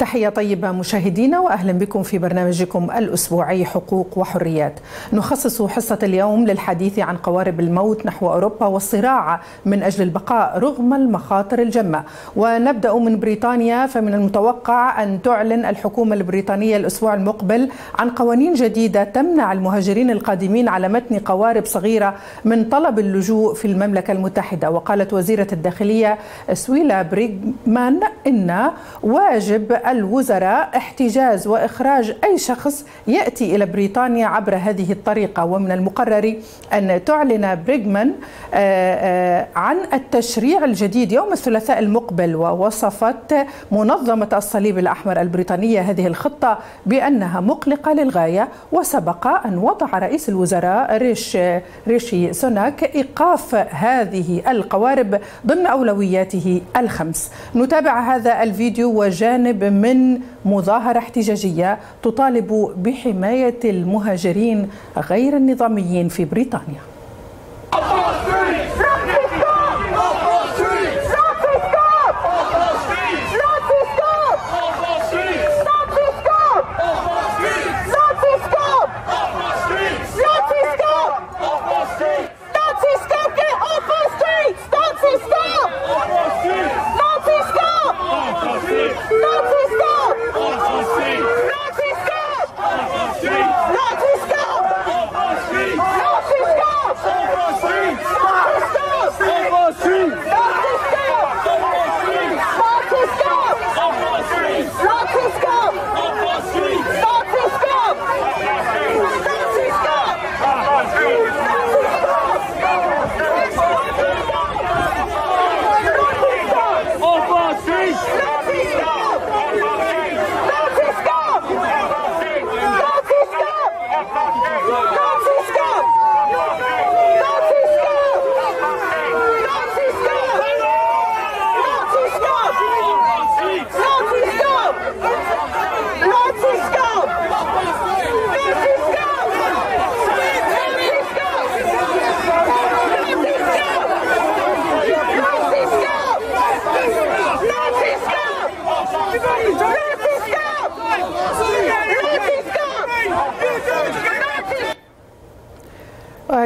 تحية طيبة مشاهدينا، وأهلا بكم في برنامجكم الأسبوعي حقوق وحريات. نخصص حصة اليوم للحديث عن قوارب الموت نحو أوروبا والصراع من أجل البقاء رغم المخاطر الجمة. ونبدأ من بريطانيا، فمن المتوقع أن تعلن الحكومة البريطانية الأسبوع المقبل عن قوانين جديدة تمنع المهاجرين القادمين على متن قوارب صغيرة من طلب اللجوء في المملكة المتحدة. وقالت وزيرة الداخلية سويلا بريغمان إن واجب الوزراء احتجاز وإخراج أي شخص يأتي إلى بريطانيا عبر هذه الطريقة. ومن المقرر أن تعلن بريغمان عن التشريع الجديد يوم الثلاثاء المقبل. ووصفت منظمة الصليب الأحمر البريطانية هذه الخطة بأنها مقلقة للغاية. وسبق أن وضع رئيس الوزراء ريشي سوناك إيقاف هذه القوارب ضمن أولوياته الخمس. نتابع هذا الفيديو وجانب من مظاهرة احتجاجية تطالب بحماية المهاجرين غير النظاميين في بريطانيا.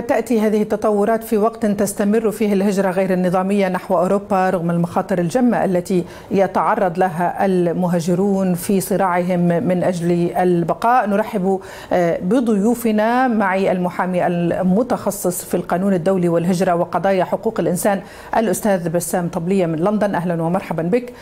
تأتي هذه التطورات في وقت تستمر فيه الهجرة غير النظامية نحو أوروبا رغم المخاطر الجمة التي يتعرض لها المهاجرون في صراعهم من أجل البقاء. نرحب بضيوفنا، معي المحامي المتخصص في القانون الدولي والهجرة وقضايا حقوق الإنسان الأستاذ بسام طبلية من لندن، أهلا ومرحبا بك.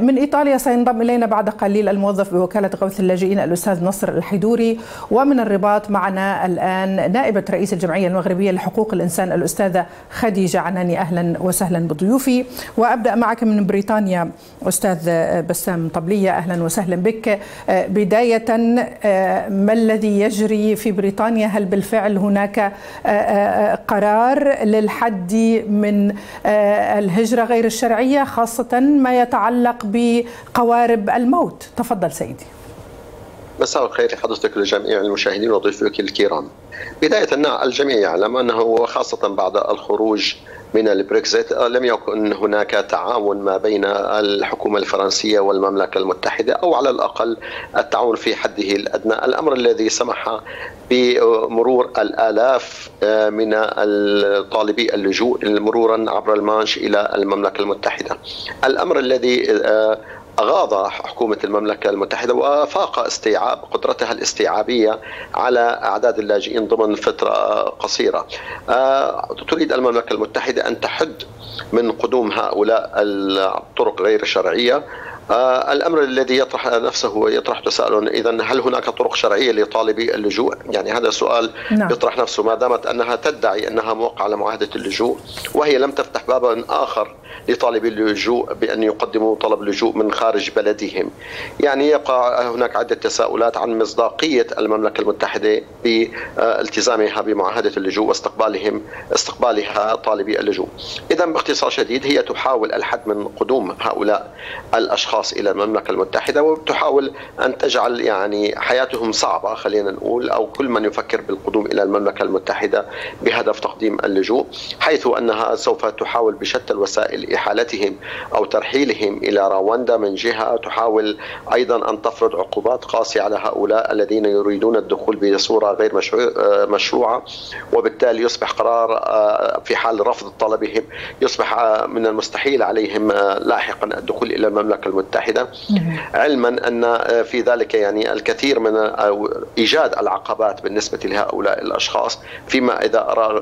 من إيطاليا سينضم إلينا بعد قليل الموظف بوكالة غوث اللاجئين الأستاذ نصر الحيدوري. ومن الرباط معنا الآن نائبة رئيس الجمعية المغربية لحقوق الإنسان الأستاذة خديجة عناني، أهلا وسهلا بضيوفي. وأبدأ معك من بريطانيا أستاذ بسام طبلية، أهلا وسهلا بك. بداية، ما الذي يجري في بريطانيا؟ هل بالفعل هناك قرار للحد من الهجرة غير الشرعية خاصة ما يتعلق بقوارب الموت؟ تفضل سيدي. مساء الخير لحضرتك ولجميع المشاهدين وضيوفك الكرام. بداية، الجميع يعلم أنه وخاصة بعد الخروج من البريكزيت لم يكن هناك تعاون ما بين الحكومة الفرنسية والمملكة المتحدة، أو على الأقل التعاون في حده الأدنى، الأمر الذي سمح بمرور الآلاف من طالبي اللجوء مرورا عبر المانش إلى المملكة المتحدة. الأمر الذي أغاض حكومة المملكة المتحدة وأفاق استيعاب قدرتها الاستيعابية على أعداد اللاجئين ضمن فترة قصيرة. تريد المملكة المتحدة أن تحد من قدوم هؤلاء الطرق غير الشرعية. الأمر الذي يطرح نفسه ويطرح تساؤلا، إذن هل هناك طرق شرعية لطالبي اللجوء؟ يعني هذا السؤال يطرح نفسه، ما دامت أنها تدعي أنها موقعة على معاهدة اللجوء وهي لم تفتح بابا آخر لطالبي اللجوء بأن يقدموا طلب لجوء من خارج بلدهم. يعني يبقى هناك عدة تساؤلات عن مصداقية المملكة المتحدة بالتزامها بمعاهدة اللجوء واستقبالها طالبي اللجوء. إذن باختصار شديد هي تحاول الحد من قدوم هؤلاء الأشخاص أشخاص إلى المملكة المتحدة، وتحاول أن تجعل يعني حياتهم صعبة خلينا نقول، أو كل من يفكر بالقدوم إلى المملكة المتحدة بهدف تقديم اللجوء، حيث أنها سوف تحاول بشتى الوسائل إحالتهم أو ترحيلهم إلى رواندا من جهة، تحاول أيضا أن تفرض عقوبات قاسية على هؤلاء الذين يريدون الدخول بصورة غير مشروعة، وبالتالي يصبح قرار في حال رفض طلبهم يصبح من المستحيل عليهم لاحقا الدخول إلى المملكة المتحدة، علما أن في ذلك يعني الكثير من إيجاد العقبات بالنسبة لهؤلاء الأشخاص، فيما إذا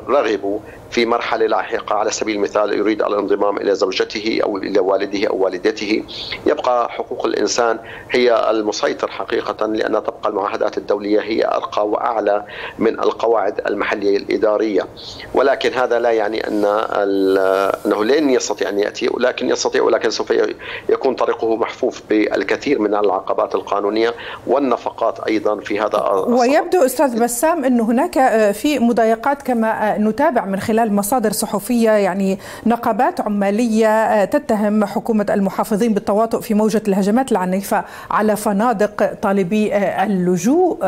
رغبوا في مرحلة لاحقة على سبيل المثال يريد الانضمام إلى زوجته أو إلى والده أو والدته، يبقى حقوق الإنسان هي المسيطر حقيقة، لأن تبقى المعاهدات الدولية هي أرقى وأعلى من القواعد المحلية الإدارية، ولكن هذا لا يعني أنه لن يستطيع أن يأتي، ولكن سوف يكون طريقه محفوف بالكثير من العقبات القانونية والنفقات أيضا في هذا الصدر. ويبدو أستاذ بسام أن هناك في مضايقات كما نتابع من خلال مصادر صحفية، يعني نقابات عمالية تتهم حكومة المحافظين بالتواطؤ في موجة الهجمات العنيفة على فنادق طالبي اللجوء.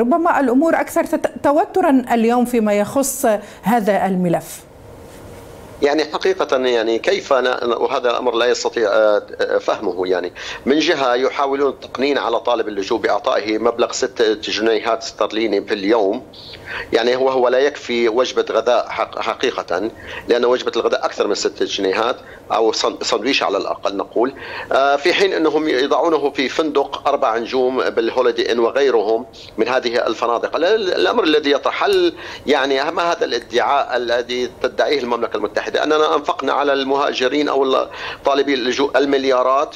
ربما الأمور أكثر توترا اليوم فيما يخص هذا الملف. يعني حقيقة يعني كيف وهذا الأمر لا يستطيع فهمه، يعني من جهة يحاولون التقنين على طالب اللجوء بإعطائه مبلغ 6 جنيهات استرليني في اليوم، يعني هو لا يكفي وجبة غذاء حقيقة، لأن وجبة الغذاء أكثر من 6 جنيهات أو سندويشة على الأقل نقول، في حين أنهم يضعونه في فندق 4 نجوم بالهوليدي إن وغيرهم من هذه الفنادق. الأمر الذي يطرح هل يعني ما هذا الادعاء الذي تدعيه المملكة المتحدة أننا أنفقنا على المهاجرين أو طالبي اللجوء المليارات،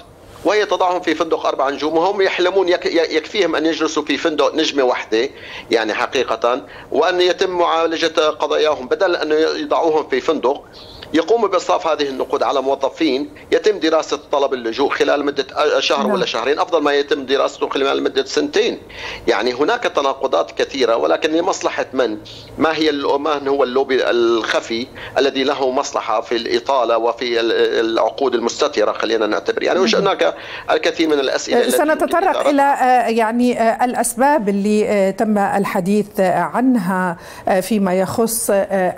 وهي تضعهم في فندق 4 نجوم، وهم يحلمون يكفيهم أن يجلسوا في فندق نجمة واحدة يعني حقيقة، وأن يتم معالجة قضاياهم بدل أن يضعوهم في فندق. يقوم بإصراف هذه النقود على موظفين يتم دراسة طلب اللجوء خلال مدة شهر ولا شهرين، أفضل ما يتم دراسته خلال مدة 2 سنين. يعني هناك تناقضات كثيرة، ولكن لمصلحة من؟ ما هو اللوبي الخفي الذي له مصلحة في الإطالة وفي العقود المستترة خلينا نعتبر؟ يعني هناك الكثير من الأسئلة. سنتطرق إلى يعني الأسباب اللي تم الحديث عنها فيما يخص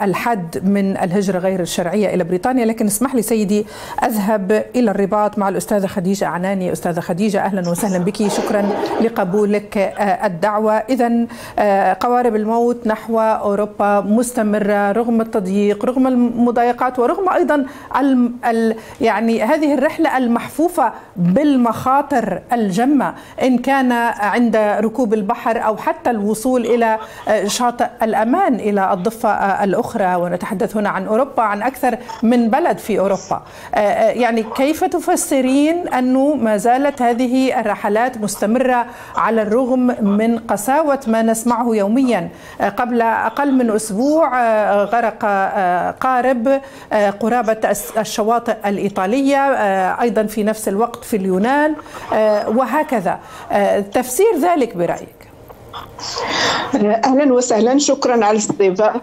الحد من الهجرة غير الشرعية إلى بريطانيا، لكن اسمح لي سيدي أذهب إلى الرباط مع الأستاذة خديجة عناني. أستاذة خديجة أهلا وسهلا بك، شكرا لقبولك الدعوة. إذن قوارب الموت نحو أوروبا مستمرة رغم التضييق، رغم المضايقات، ورغم أيضا يعني هذه الرحلة المحفوفة بالمخاطر الجمة، إن كان عند ركوب البحر أو حتى الوصول إلى شاطئ الأمان إلى الضفة الأخرى، ونتحدث هنا عن أوروبا، عن أكثر من بلد في أوروبا. يعني كيف تفسرين أنه ما زالت هذه الرحلات مستمرة على الرغم من قساوة ما نسمعه يوميا؟ قبل أقل من أسبوع غرق قارب قرابة الشواطئ الإيطالية، أيضا في نفس الوقت في اليونان، وهكذا. تفسير ذلك برأيك؟ أهلا وسهلا، شكرا على الاستضافة.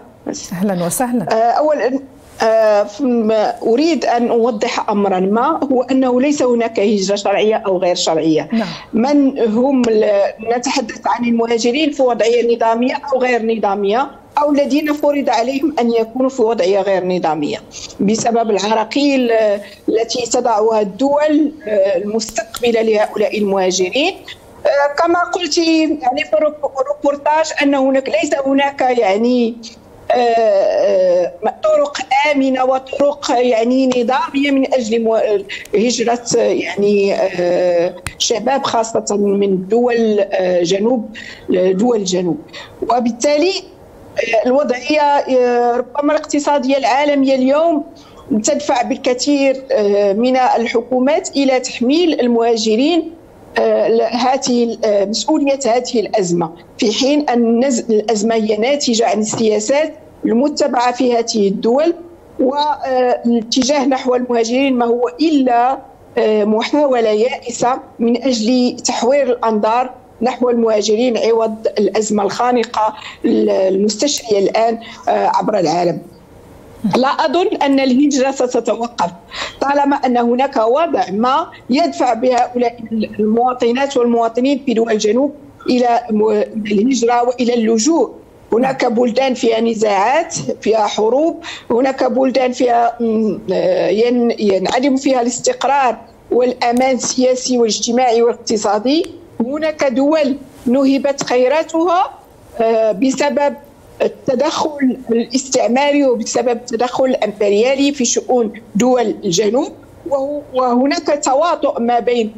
أهلا وسهلا. أولا أريد أن أوضح أمرا ما، هو أنه ليس هناك هجرة شرعية أو غير شرعية. من هم؟ نتحدث عن المهاجرين في وضعية نظامية أو غير نظامية، أو الذين فرض عليهم أن يكونوا في وضعية غير نظامية بسبب العراقيل التي تضعها الدول المستقبلة لهؤلاء المهاجرين. كما قلت يعني في الريبورتاج أن هناك ليس هناك يعني طرق آمنة وطرق يعني نظامية من أجل هجرة يعني شباب خاصة من دول جنوب وبالتالي الوضعية ربما الاقتصادية العالمية اليوم تدفع بالكثير من الحكومات إلى تحميل المهاجرين هذه مسؤولية هذه الأزمة، في حين أن الأزمة هي ناتجة عن السياسات المتبعة في هذه الدول، والاتجاه نحو المهاجرين ما هو إلا محاولة يائسة من أجل تحوير الأنظار نحو المهاجرين عوض الأزمة الخانقة المستشرية الآن عبر العالم. لا أظن أن الهجرة ستتوقف، طالما أن هناك وضع ما يدفع بهؤلاء المواطنات والمواطنين في دول الجنوب إلى الهجرة وإلى اللجوء. هناك بلدان فيها نزاعات، فيها حروب، هناك بلدان فيها ينعدم فيها الاستقرار والأمان السياسي والاجتماعي والاقتصادي، هناك دول نهبت خيراتها بسبب التدخل الاستعماري وبسبب التدخل الامبريالي في شؤون دول الجنوب، وهناك تواطؤ ما بين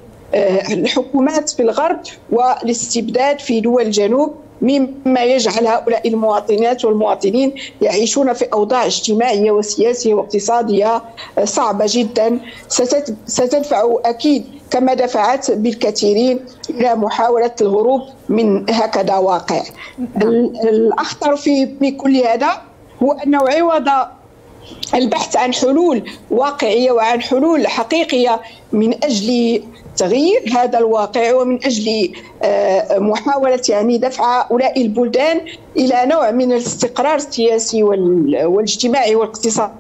الحكومات في الغرب والاستبداد في دول الجنوب، مما يجعل هؤلاء المواطنات والمواطنين يعيشون في أوضاع اجتماعية وسياسية واقتصادية صعبة جدا، ستدفع أكيد كما دفعت بالكثيرين إلى محاولة الهروب من هكذا واقع. الأخطر في كل هذا هو أنه عوض البحث عن حلول واقعية وعن حلول حقيقية من أجل تغيير هذا الواقع ومن أجل محاولة دفع هؤلاء البلدان إلى نوع من الاستقرار السياسي والاجتماعي والاقتصادي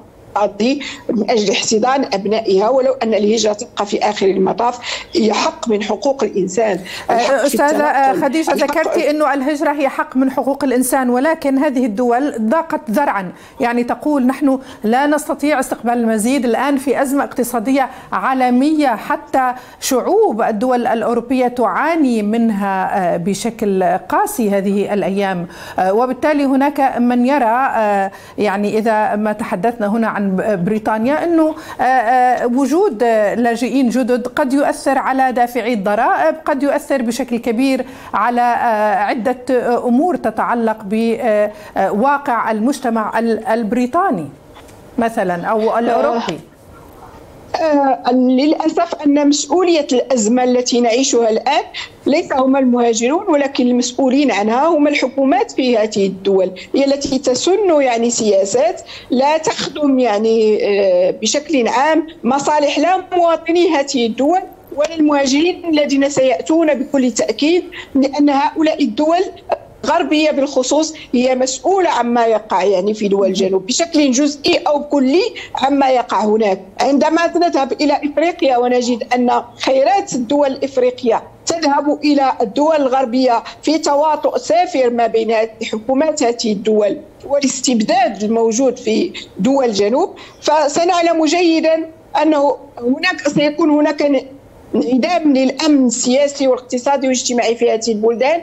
من أجل احتضان أبنائها، ولو أن الهجرة تبقى في آخر المطاف هي حق من حقوق الإنسان. أستاذة خديجة، ذكرتي أنه الهجرة هي حق من حقوق الإنسان، ولكن هذه الدول ضاقت ذرعا، يعني تقول نحن لا نستطيع استقبال المزيد، الآن في أزمة اقتصادية عالمية، حتى شعوب الدول الأوروبية تعاني منها بشكل قاسي هذه الأيام، وبالتالي هناك من يرى، يعني إذا ما تحدثنا هنا عن بريطانيا، أنه وجود لاجئين جدد قد يؤثر على دافعي الضرائب، قد يؤثر بشكل كبير على عدة أمور تتعلق بواقع المجتمع البريطاني مثلا أو الأوروبي. للأسف أن مسؤولية الأزمة التي نعيشها الآن ليس هم المهاجرون، ولكن المسؤولين عنها هم الحكومات في هذه الدول، هي التي تسن سياسات لا تخدم بشكل عام مصالح لا مواطني هذه الدول ولا المهاجرين الذين سيأتون بكل تأكيد، لأن هؤلاء الدول الغربية بالخصوص هي مسؤولة عما يقع في دول الجنوب بشكل جزئي أو كلي عما يقع هناك. عندما نذهب إلى إفريقيا ونجد أن خيرات الدول الإفريقية تذهب إلى الدول الغربية في تواطؤ سافر ما بين حكومات هذه الدول والاستبداد الموجود في دول الجنوب، فسنعلم جيدا أنه سيكون هناك انعدام للأمن السياسي والاقتصادي والاجتماعي في هذه البلدان،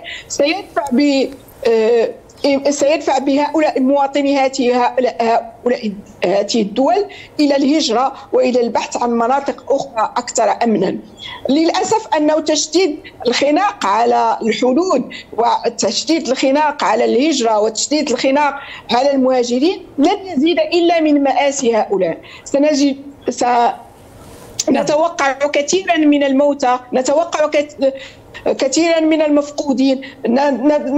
سيدفع بهؤلاء المواطنين هؤلاء الدول إلى الهجرة وإلى البحث عن مناطق أخرى أكثر أمنا. للأسف أنه تشديد الخناق على الحدود وتشديد الخناق على الهجرة وتشديد الخناق على المهاجرين لن يزيد إلا من مآسي هؤلاء. نتوقع كثيرا من الموتى، نتوقع كثيرا من المفقودين،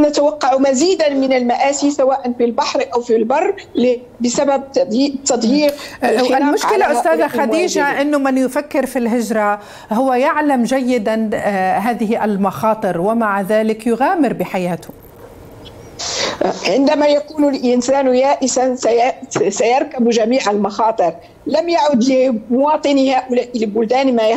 نتوقع مزيدا من المآسي سواء في البحر أو في البر بسبب تضييق. المشكلة أستاذة خديجة أنه من يفكر في الهجرة هو يعلم جيدا هذه المخاطر ومع ذلك يغامر بحياته. عندما يكون الإنسان يائسا سيركب جميع المخاطر. لم يعد لمواطني هؤلاء البلدان ما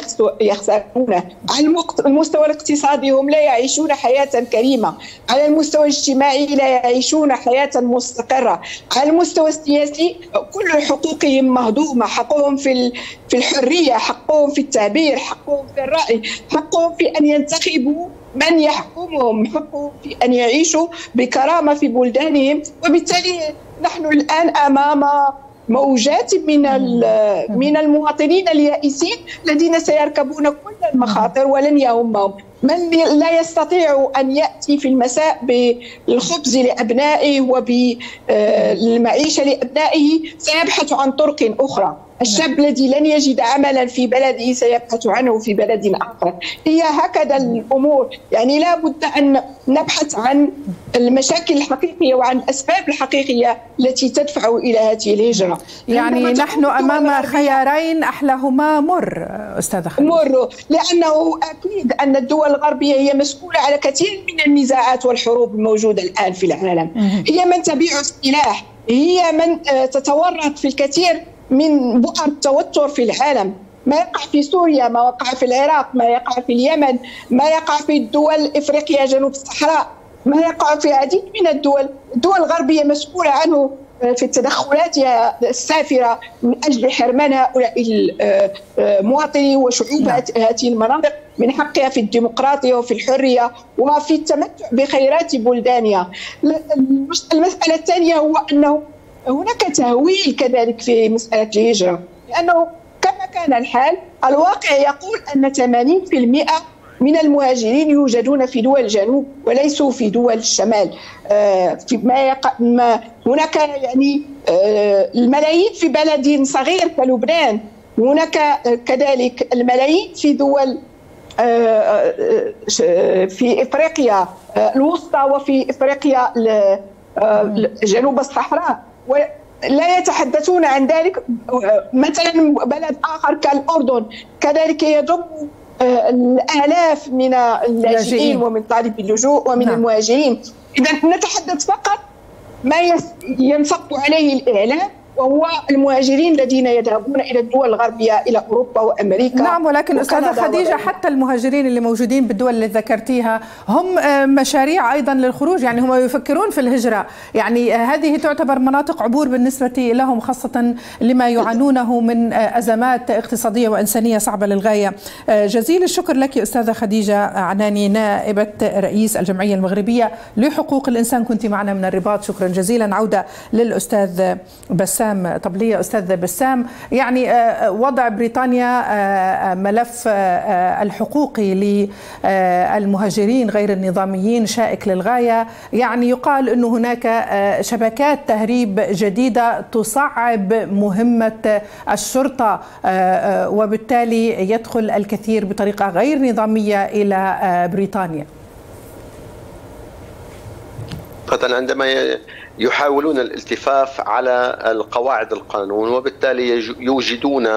يخسرونه. على المستوى الاقتصادي هم لا يعيشون حياة كريمة، على المستوى الاجتماعي لا يعيشون حياة مستقرة، على المستوى السياسي كل حقوقهم مهضومة، حقهم في الحرية، حقهم في التعبير، حقهم في الرأي، حقهم في أن ينتخبوا من يحكمهم، حقهم في أن يعيشوا بكرامة في بلدانهم. وبالتالي نحن الآن أمام موجات من المواطنين اليائسين الذين سيركبون كل المخاطر ولن يهمهم. من لا يستطيع أن يأتي في المساء بالخبز لأبنائه وبالمعيشة لأبنائه سيبحث عن طرق أخرى. الشاب الذي لن يجد عملا في بلده سيبحث عنه في بلد آخر. هي هكذا الأمور، لا بد أن نبحث عن المشاكل الحقيقية وعن الأسباب الحقيقية التي تدفع إلى هذه الهجرة. نحن أمام خيارين أحلاهما مر أستاذة خليل. مر، لأنه أكيد أن الدول الغربية هي مسؤولة على كثير من النزاعات والحروب الموجودة الآن في العالم. هي من تبيع السلاح، هي من تتورط في الكثير من بؤر التوتر في العالم. ما يقع في سوريا، ما وقع في العراق، ما يقع في اليمن، ما يقع في الدول إفريقيا جنوب الصحراء، ما يقع في العديد من الدول. الدول الغربية مسؤولة عنه في تدخلاتها السافرة من أجل حرمان هؤلاء المواطنين وشعوب هذه المناطق من حقها في الديمقراطية وفي الحرية وفي التمتع بخيرات بلدانها. المسألة الثانية هو أنه هناك تهويل كذلك في مسألة الهجرة، لأنه كما كان الحال الواقع يقول أن 80% من المهاجرين يوجدون في دول الجنوب وليسوا في دول الشمال. هناك يعني الملايين في بلد صغير كلبنان، هناك كذلك الملايين في دول في إفريقيا الوسطى وفي إفريقيا جنوب الصحراء، لا يتحدثون عن ذلك. مثلا بلد آخر كالأردن كذلك يضم الآلاف من اللاجئين ومن طالبي اللجوء ومن المهاجرين. إذا نتحدث فقط ما ينصب عليه الإعلام، وهو المهاجرين الذين يذهبون إلى الدول الغربية، إلى أوروبا وأمريكا. نعم، ولكن أستاذة خديجة حتى المهاجرين اللي موجودين بالدول اللي ذكرتيها هم مشاريع أيضا للخروج، يعني هم يفكرون في الهجرة، يعني هذه تعتبر مناطق عبور بالنسبة لهم، خاصة لما يعانونه من أزمات اقتصادية وإنسانية صعبة للغاية. جزيل الشكر لك أستاذة خديجة عناني، نائبة رئيس الجمعية المغربية لحقوق الإنسان، كنت معنا من الرباط، شكرا جزيلا. عودة للأستاذ بسام طبلية. أستاذ بسام، يعني وضع بريطانيا ملف الحقوقي للمهاجرين غير النظاميين شائك للغاية، يعني يقال أن هناك شبكات تهريب جديدة تصعب مهمة الشرطة، وبالتالي يدخل الكثير بطريقة غير نظامية إلى بريطانيا، خاصة عندما يحاولون الالتفاف على القواعد القانون، وبالتالي يوجدون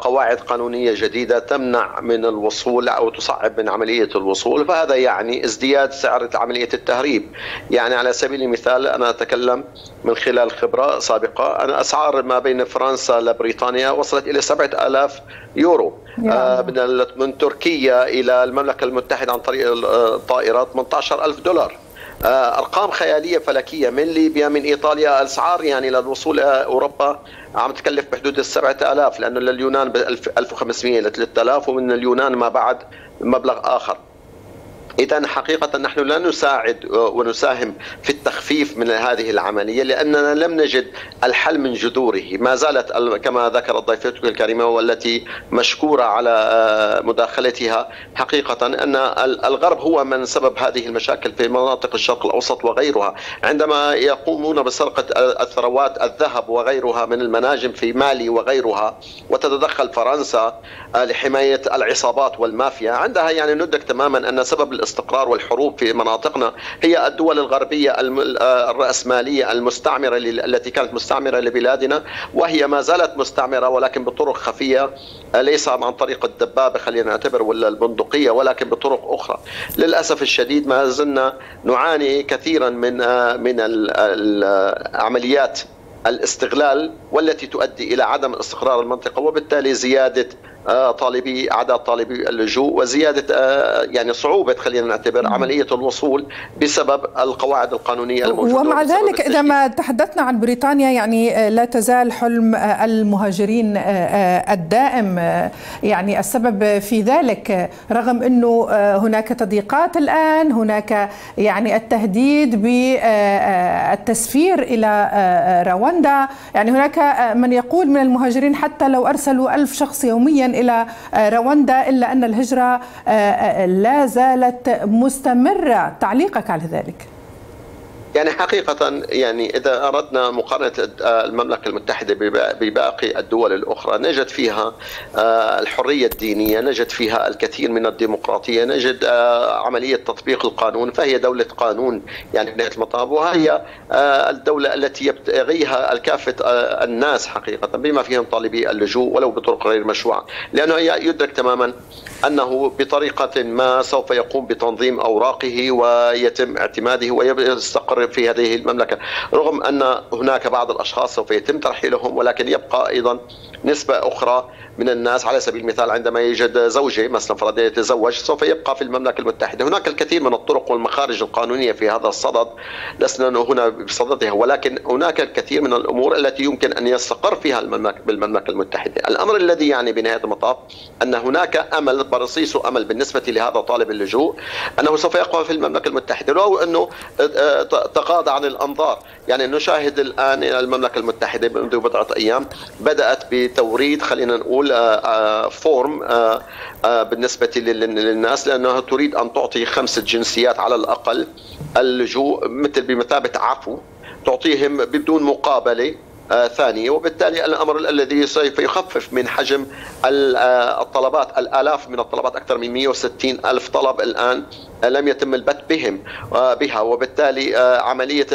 قواعد قانونية جديدة تمنع من الوصول أو تصعب من عملية الوصول، فهذا يعني ازدياد سعر عملية التهريب. يعني على سبيل المثال أنا أتكلم من خلال خبرة سابقة، أن أسعار ما بين فرنسا لبريطانيا وصلت إلى 7000 يورو من تركيا إلى المملكة المتحدة عن طريق الطائرات 18000 دولار. أرقام خيالية فلكية من ليبيا، من إيطاليا. الأسعار يعني للوصول إلى أوروبا عم تكلف بحدود 7000، لأنه لليونان 1500 إلى 3000، ومن اليونان ما بعد مبلغ آخر. إذا حقيقة نحن لا نساعد ونساهم في التخفيف من هذه العملية، لأننا لم نجد الحل من جذوره. ما زالت كما ذكرت ضيفتك الكريمة والتي مشكورة على مداخلتها، حقيقة أن الغرب هو من سبب هذه المشاكل في مناطق الشرق الأوسط وغيرها، عندما يقومون بسرقة الثروات، الذهب وغيرها من المناجم في مالي وغيرها، وتتدخل فرنسا لحماية العصابات والمافيا. عندها يعني ندرك تماما أن سبب الاستقرار والحروب في مناطقنا هي الدول الغربية الرأسمالية المستعمرة، التي كانت مستعمرة لبلادنا، وهي ما زالت مستعمرة، ولكن بطرق خفية، ليس عن طريق الدبابة خلينا نعتبر ولا البندقية، ولكن بطرق أخرى. للأسف الشديد ما زلنا نعاني كثيرا من العمليات الاستغلال، والتي تؤدي إلى عدم استقرار المنطقة، وبالتالي زيادة أعداد طالبي اللجوء، وزيادة يعني صعوبة خلينا نعتبر عملية الوصول بسبب القواعد القانونية الموجودة. ومع ذلك إذا ما تحدثنا عن بريطانيا، يعني لا تزال حلم المهاجرين الدائم يعني السبب في ذلك، رغم أنه هناك تضييقات الآن، هناك يعني التهديد بالتسفير إلى رواندا. يعني هناك من يقول من المهاجرين حتى لو أرسلوا 1000 شخص يوميا إلى رواندا إلا أن الهجرة لا زالت مستمرة. تعليقك على ذلك؟ يعني حقيقة يعني إذا أردنا مقارنة المملكة المتحدة بباقي الدول الأخرى، نجد فيها الحرية الدينية، نجد فيها الكثير من الديمقراطية، نجد عملية تطبيق القانون، فهي دولة قانون يعني بنهاية المطاف، وهي الدولة التي يبتغيها الكافة الناس حقيقة، بما فيهم طالبي اللجوء ولو بطرق غير مشروعة، لأنه يدرك تماما أنه بطريقة ما سوف يقوم بتنظيم أوراقه ويتم اعتماده ويستقر في هذه المملكة، رغم أن هناك بعض الأشخاص سوف يتم ترحيلهم، ولكن يبقى أيضا نسبة أخرى من الناس. على سبيل المثال عندما يجد زوجي مثلا فرض يتزوج سوف يبقى في المملكة المتحدة. هناك الكثير من الطرق والمخارج القانونية في هذا الصدد، لسنا هنا بصددها، ولكن هناك الكثير من الأمور التي يمكن أن يستقر فيها بالمملكة المتحدة. الأمر الذي يعني بنهاية المطاف أن هناك أمل، برصيص أمل بالنسبة لهذا طالب اللجوء، أنه سوف يقع في المملكة المتحدة، لو أنه تقاضى عن الأنظار. يعني نشاهد الآن المملكة المتحدة منذ بضعة أيام بدأت بتوريد خلينا نقول فورم بالنسبة للناس، لأنها تريد أن تعطي 5 جنسيات على الأقل اللجوء، مثل بمثابة عفو، تعطيهم بدون مقابلة ثانية، وبالتالي الأمر الذي سوف يخفف من حجم الطلبات، الآلاف من الطلبات، أكثر من 160 ألف طلب الآن لم يتم البت بها، وبالتالي عملية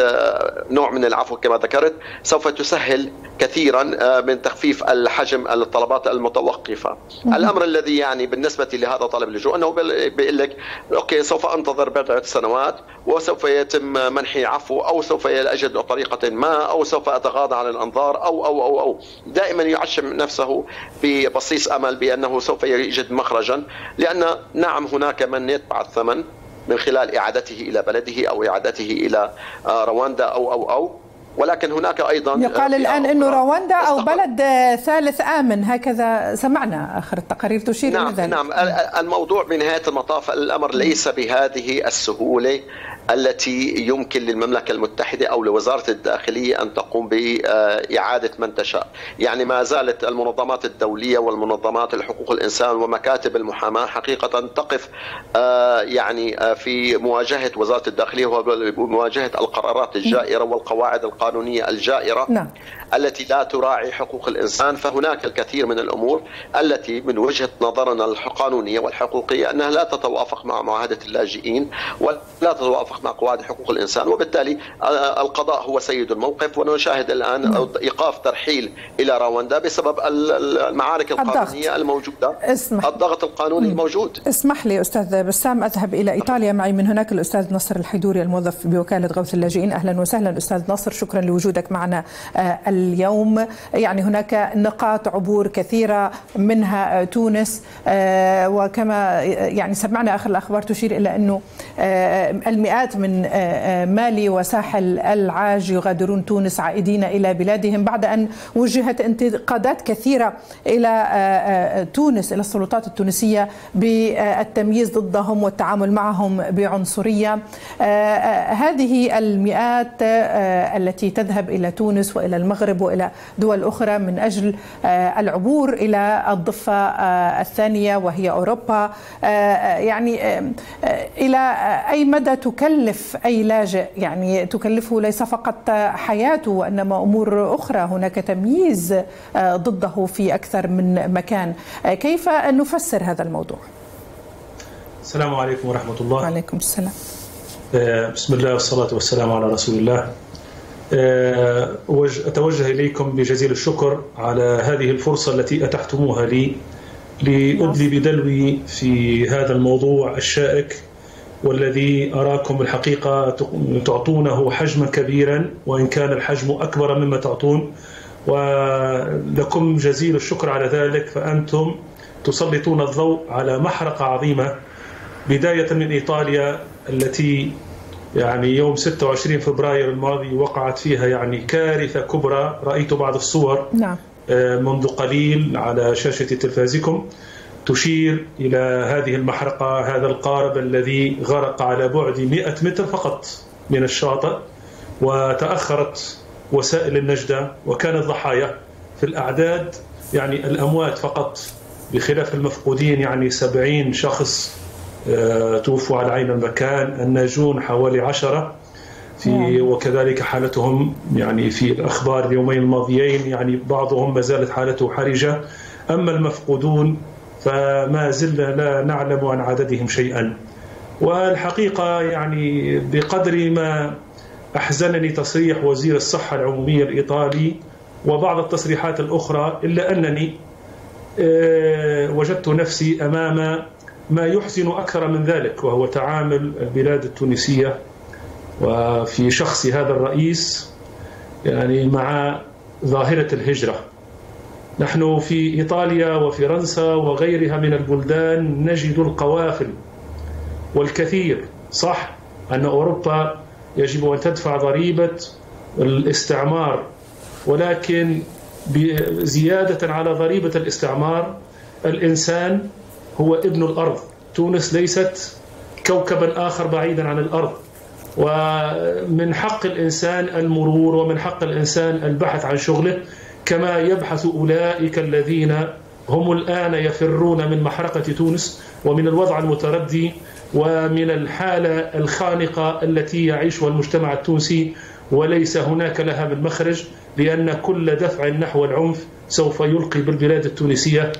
نوع من العفو كما ذكرت سوف تسهل كثيرا من تخفيف الحجم الطلبات المتوقفة. الأمر الذي يعني بالنسبة لهذا طالب اللجوء أنه بيقول لك أوكي سوف أنتظر بضعة سنوات وسوف يتم منحي عفو، أو سوف أجد طريقة ما، أو سوف أتغاضى عن الأنظار، أو دائما يعشم نفسه ببصيص أمل بأنه سوف يجد مخرجا، لأن نعم هناك من يدفع الثمن من خلال إعادته إلى بلده أو إعادته إلى رواندا أو ولكن هناك أيضا يقال الآن أنه رواندا أو بلد ثالث آمن، هكذا سمعنا آخر التقارير تشير إلى ذلك. نعم الموضوع بنهاية المطاف الأمر ليس بهذه السهولة التي يمكن للمملكة المتحدة أو لوزارة الداخلية أن تقوم بإعادة من تشاء. يعني ما زالت المنظمات الدولية والمنظمات الحقوق الإنسان ومكاتب المحاماة حقيقة تقف يعني في مواجهة وزارة الداخلية ومواجهة القرارات الجائرة والقواعد القانونية الجائرة التي لا تراعي حقوق الإنسان. فهناك الكثير من الأمور التي من وجهة نظرنا القانونية والحقوقية أنها لا تتوافق مع معاهدة اللاجئين ولا تتوافق مع قواعد حقوق الإنسان، وبالتالي القضاء هو سيد الموقف. ونشاهد الآن إيقاف ترحيل إلى رواندا بسبب المعارك القانونية الموجودة، الضغط القانوني الموجود. اسمح لي أستاذ بسام أذهب إلى إيطاليا، معي من هناك الأستاذ نصر الحيدوري الموظف بوكالة غوث اللاجئين. أهلا وسهلا أستاذ نصر، شكرا لوجودك معنا اليوم. يعني هناك نقاط عبور كثيرة منها تونس، وكما يعني سمعنا آخر الأخبار تشير إلى أنه المئات من مالي وساحل العاج يغادرون تونس عائدين إلى بلادهم، بعد أن وجهت انتقادات كثيرة إلى تونس، إلى السلطات التونسية، بالتمييز ضدهم والتعامل معهم بعنصرية. هذه المئات التي تذهب إلى تونس وإلى المغرب وإلى دول أخرى من أجل العبور إلى الضفة الثانية وهي أوروبا، يعني إلى أي مدى تكلف أي لاجئ؟ يعني تكلفه ليس فقط حياته وإنما أمور أخرى، هناك تمييز ضده في أكثر من مكان. كيف نفسر هذا الموضوع؟ السلام عليكم ورحمة الله. وعليكم السلام. بسم الله والصلاة والسلام على رسول الله. أتوجه إليكم بجزيل الشكر على هذه الفرصة التي أتحتموها لي لأدلي بدلوي في هذا الموضوع الشائك، والذي أراكم الحقيقة تعطونه حجما كبيرا، وإن كان الحجم أكبر مما تعطون، ولكم جزيل الشكر على ذلك. فأنتم تسلطون الضوء على محرقة عظيمة، بداية من إيطاليا التي يعني يوم 26 فبراير الماضي وقعت فيها يعني كارثة كبرى. رأيت بعض الصور منذ قليل على شاشة تلفازكم تشير إلى هذه المحرقة، هذا القارب الذي غرق على بعد 100 متر فقط من الشاطئ، وتأخرت وسائل النجدة، وكان الضحايا في الأعداد يعني الأموات فقط، بخلاف المفقودين يعني 70 شخص توفوا على عين المكان، الناجون حوالي 10 وكذلك حالتهم يعني في الأخبار اليومين الماضيين يعني بعضهم ما زالت حالته حرجة. أما المفقودون فما زلنا لا نعلم عن عددهم شيئا. والحقيقة يعني بقدر ما أحزنني تصريح وزير الصحة العمومية الإيطالي وبعض التصريحات الأخرى، إلا أنني وجدت نفسي أمام ما يحزن أكثر من ذلك، وهو تعامل البلاد التونسية وفي شخص هذا الرئيس يعني مع ظاهرة الهجرة. نحن في إيطاليا وفرنسا وغيرها من البلدان نجد القوافل والكثير. صح أن أوروبا يجب أن تدفع ضريبة الاستعمار، ولكن بزيادة على ضريبة الاستعمار الإنسان هو ابن الأرض. تونس ليست كوكبا آخر بعيدا عن الأرض، ومن حق الإنسان المرور ومن حق الإنسان البحث عن شغله كما يبحث أولئك الذين هم الآن يفرون من محرقة تونس ومن الوضع المتردي ومن الحالة الخانقة التي يعيشها المجتمع التونسي، وليس هناك لها من مخرج، لأن كل دفع نحو العنف سوف يلقي بالبلاد التونسية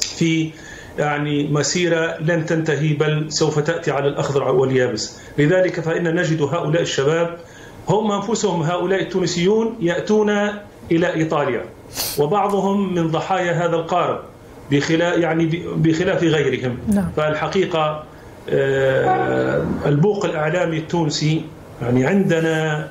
في يعني مسيرة لن تنتهي، بل سوف تأتي على الأخضر واليابس. لذلك فإن نجد هؤلاء الشباب هم أنفسهم، هؤلاء التونسيون يأتون إلى إيطاليا، وبعضهم من ضحايا هذا القارب بخلاف غيرهم. فالحقيقة البوق الإعلامي التونسي، يعني عندنا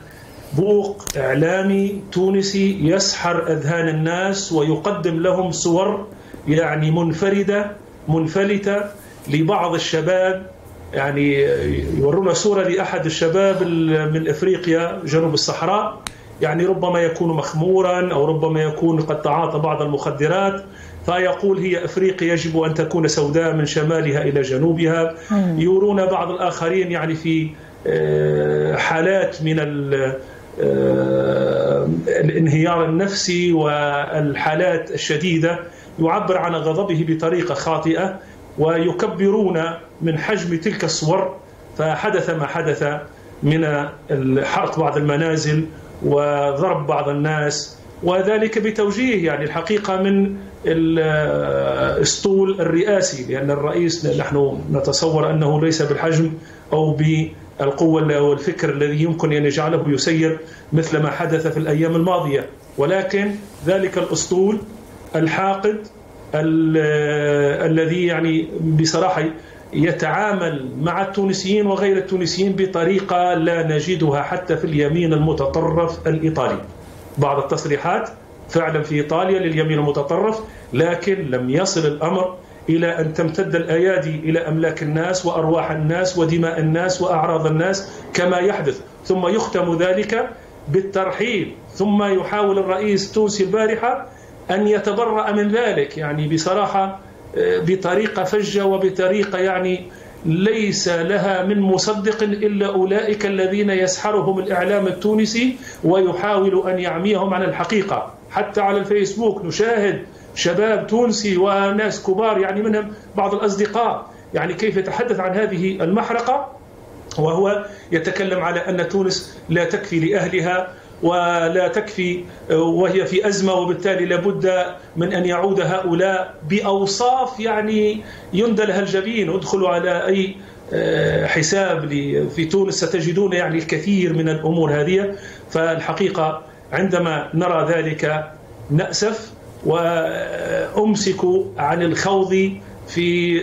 بوق إعلامي تونسي يسحر أذهان الناس ويقدم لهم صور يعني منفردة منفلتة. لبعض الشباب يعني يورونا صورة لأحد الشباب من إفريقيا جنوب الصحراء، يعني ربما يكون مخمورا أو ربما يكون قد تعاطى بعض المخدرات، فيقول هي أفريقيا يجب أن تكون سوداء من شمالها إلى جنوبها. يرون بعض الآخرين يعني في حالات من الانهيار النفسي والحالات الشديدة، يعبر عن غضبه بطريقة خاطئة ويكبرون من حجم تلك الصور. فحدث ما حدث من حرق بعض المنازل وضرب بعض الناس، وذلك بتوجيه يعني الحقيقة من الاسطول الرئاسي، لأن الرئيس نحن نتصور أنه ليس بالحجم أو بالقوة والفكر الذي يمكن أن يجعله يسير مثل ما حدث في الأيام الماضية. ولكن ذلك الاسطول الحاقد الذي يعني بصراحة يتعامل مع التونسيين وغير التونسيين بطريقة لا نجدها حتى في اليمين المتطرف الإيطالي. بعض التصريحات فعلا في إيطاليا لليمين المتطرف، لكن لم يصل الأمر إلى أن تمتد الأيادي إلى أملاك الناس وأرواح الناس ودماء الناس وأعراض الناس كما يحدث، ثم يختم ذلك بالترحيل. ثم يحاول الرئيس التونسي البارحة أن يتبرأ من ذلك يعني بصراحة بطريقة فجة وبطريقة يعني ليس لها من مصدق إلا أولئك الذين يسحرهم الإعلام التونسي ويحاول أن يعميهم عن الحقيقة. حتى على الفيسبوك نشاهد شباب تونسي وناس كبار يعني منهم بعض الأصدقاء يعني كيف يتحدث عن هذه المحرقة، وهو يتكلم على أن تونس لا تكفي لأهلها ولا تكفي وهي في أزمة، وبالتالي لابد من أن يعود هؤلاء بأوصاف يعني يندى لها الجبين. ادخلوا على أي حساب في تونس ستجدون يعني الكثير من الأمور هذه. فالحقيقة عندما نرى ذلك نأسف، وأمسك عن الخوض في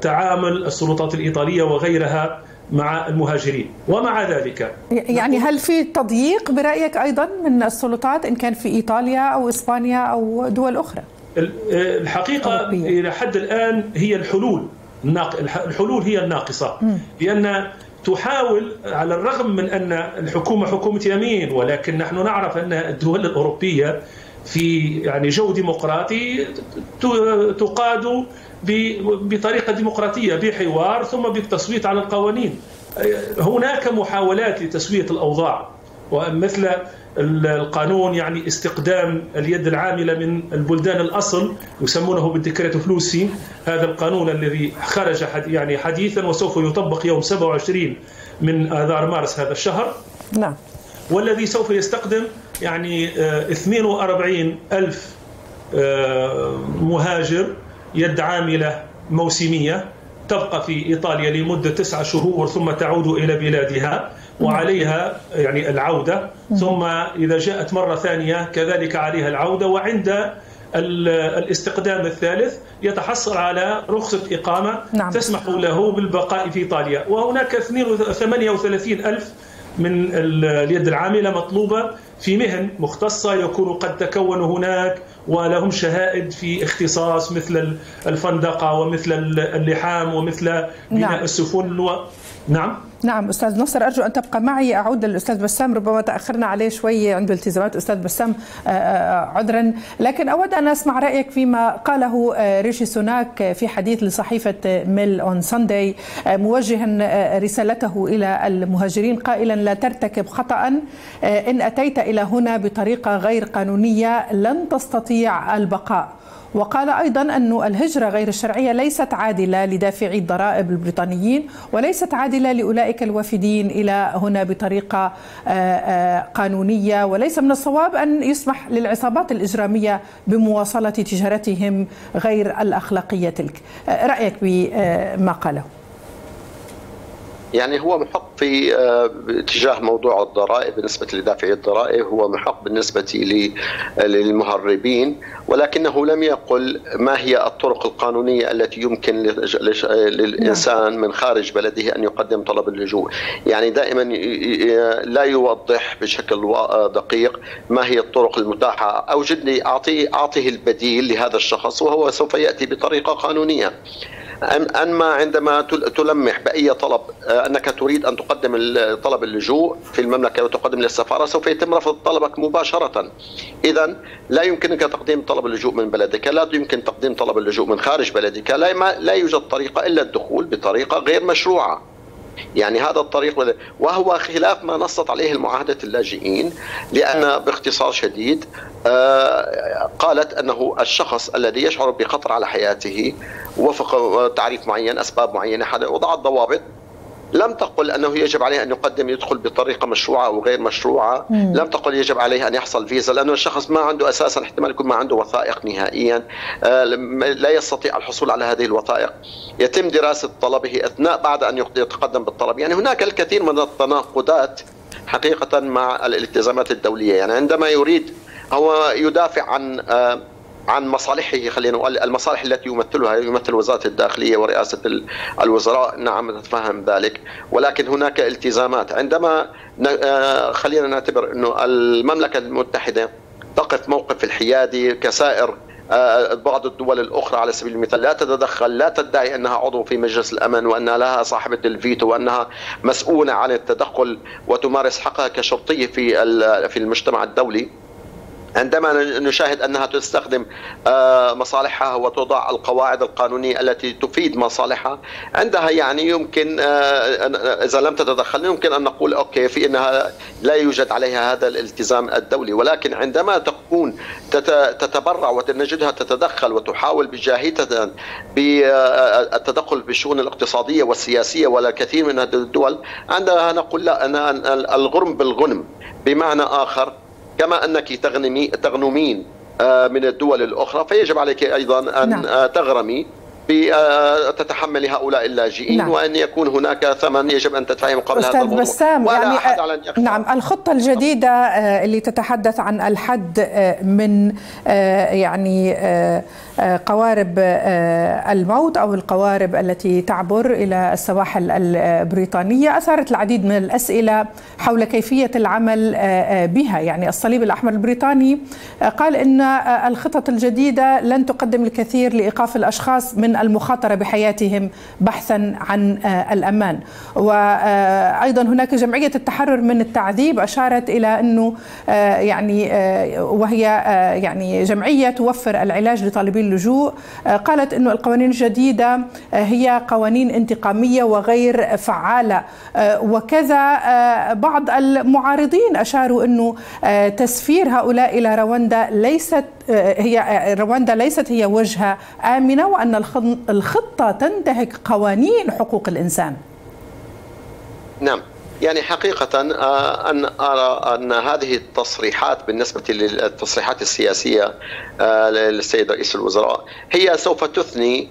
تعامل السلطات الإيطالية وغيرها مع المهاجرين. ومع ذلك يعني هل في تضييق برأيك أيضا من السلطات إن كان في إيطاليا أو إسبانيا أو دول أخرى؟ الحقيقة أوروبية. إلى حد الآن هي الحلول هي الناقصة، لأن تحاول على الرغم من أن الحكومة حكومة يمين، ولكن نحن نعرف أن الدول الأوروبية في يعني جو ديمقراطي تقاد بطريقة ديمقراطية بحوار ثم بالتصويت على القوانين. هناك محاولات لتسوية الأوضاع، ومثل القانون يعني استقدام اليد العاملة من البلدان الأصل يسمونه بالديكريتو فلوسي، هذا القانون الذي خرج يعني حديثا وسوف يطبق يوم 27 من آذار مارس هذا الشهر. نعم. والذي سوف يستقدم يعني 42,000 مهاجر يد عاملة موسمية تبقى في إيطاليا لمدة 9 شهور ثم تعود إلى بلادها، وعليها يعني العودة، ثم إذا جاءت مرة ثانية كذلك عليها العودة. وعند الاستقدام الثالث يتحصل على رخصة إقامة تسمح له بالبقاء في إيطاليا. وهناك 38 ألف من اليد العاملة مطلوبة في مهن مختصة يكون قد تكون هناك ولهم شهائد في اختصاص مثل الفندقة ومثل اللحام ومثل بناء السفن نعم أستاذ نصر، أرجو أن تبقى معي. أعود للأستاذ بسام، ربما تأخرنا عليه شوي عنده التزامات أستاذ بسام، عذرا، لكن أود أن أسمع رأيك فيما قاله ريشي سوناك في حديث لصحيفة ميل أون سانداي موجها رسالته إلى المهاجرين قائلا: لا ترتكب خطأ، إن أتيت إلى هنا بطريقة غير قانونية لن تستطيع البقاء. وقال أيضا أن الهجرة غير الشرعية ليست عادلة لدافعي الضرائب البريطانيين وليست عادلة لأولئك الوافدين إلى هنا بطريقة قانونية، وليس من الصواب أن يسمح للعصابات الإجرامية بمواصلة تجارتهم غير الأخلاقية تلك. رأيك بما قاله؟ يعني هو محق في اتجاه موضوع الضرائب بالنسبة لدافعي الضرائب، هو محق بالنسبة للمهربين، ولكنه لم يقل ما هي الطرق القانونية التي يمكن للإنسان من خارج بلده أن يقدم طلب اللجوء. يعني دائما لا يوضح بشكل دقيق ما هي الطرق المتاحة، أوجد لي أعطيه البديل لهذا الشخص وهو سوف يأتي بطريقة قانونية. أما عندما تلمح بأي طلب أنك تريد أن تقدم طلب اللجوء في المملكة وتقدم للسفارة سوف يتم رفض طلبك مباشرة. إذا لا يمكنك تقديم طلب اللجوء من بلدك، لا يمكن تقديم طلب اللجوء من خارج بلدك، لا يوجد طريقة إلا الدخول بطريقة غير مشروعة. يعني هذا الطريق وهو خلاف ما نصت عليه معاهدة اللاجئين، لأن باختصار شديد قالت أنه الشخص الذي يشعر بخطر على حياته وفق تعريف معين، أسباب معينة، وضعت ضوابط. لم تقل أنه يجب عليه أن يدخل بطريقة مشروعة أو غير مشروعة، لم تقل يجب عليه أن يحصل فيزا، لأنه الشخص ما عنده أساسا، احتمال يكون ما عنده وثائق نهائيا، لا يستطيع الحصول على هذه الوثائق، يتم دراسة طلبه بعد أن يتقدم بالطلب. يعني هناك الكثير من التناقضات حقيقة مع الالتزامات الدولية. يعني عندما يريد هو يدافع عن مصالحه، خلينا نقول المصالح التي يمثل وزارة الداخلية ورئاسة الوزراء، نعم نتفهم ذلك، ولكن هناك التزامات. عندما خلينا نعتبر أنه المملكة المتحدة تقف موقف الحيادي كسائر بعض الدول الأخرى على سبيل المثال، لا تتدخل، لا تدعي أنها عضو في مجلس الأمن وأنها لها صاحبة الفيتو وأنها مسؤولة عن التدخل وتمارس حقها كشرطية في المجتمع الدولي. عندما نشاهد أنها تستخدم مصالحها وتضع القواعد القانونية التي تفيد مصالحها، عندها يعني يمكن إذا لم تتدخل يمكن أن نقول أوكي في أنها لا يوجد عليها هذا الالتزام الدولي. ولكن عندما تكون تتبرع ونجدها تتدخل وتحاول بجاهتها بالتدخل بالشؤون الاقتصادية والسياسية ولا كثير من الدول، عندها نقول لا، أنا الغرم بالغنم. بمعنى آخر، كما أنك تغنمين من الدول الأخرى، فيجب عليك أيضا أن تغرمي بتتحمل هؤلاء اللاجئين، وأن يكون هناك ثمن يجب أن تدفعه مقابل هذا الموضوع. ولا أحد على أن يخفى. نعم، الخطة الجديدة اللي تتحدث عن الحد من يعني قوارب الموت أو القوارب التي تعبر إلى السواحل البريطانية أثارت العديد من الأسئلة حول كيفية العمل بها. يعني الصليب الأحمر البريطاني قال إن الخطط الجديدة لن تقدم الكثير لإيقاف الأشخاص من المخاطرة بحياتهم بحثا عن الأمان. وأيضا هناك جمعية التحرر من التعذيب أشارت إلى أنه يعني وهي يعني جمعية توفر العلاج لطالبي اللجوء، قالت أنه القوانين الجديدة هي قوانين انتقامية وغير فعالة. وكذا بعض المعارضين أشاروا أنه تسفير هؤلاء إلى رواندا ليست هي وجهة آمنة، وأن الخطة تنتهك قوانين حقوق الإنسان. نعم، يعني حقيقة أن أرى أن هذه التصريحات بالنسبة للتصريحات السياسية للسيد رئيس الوزراء هي سوف تثني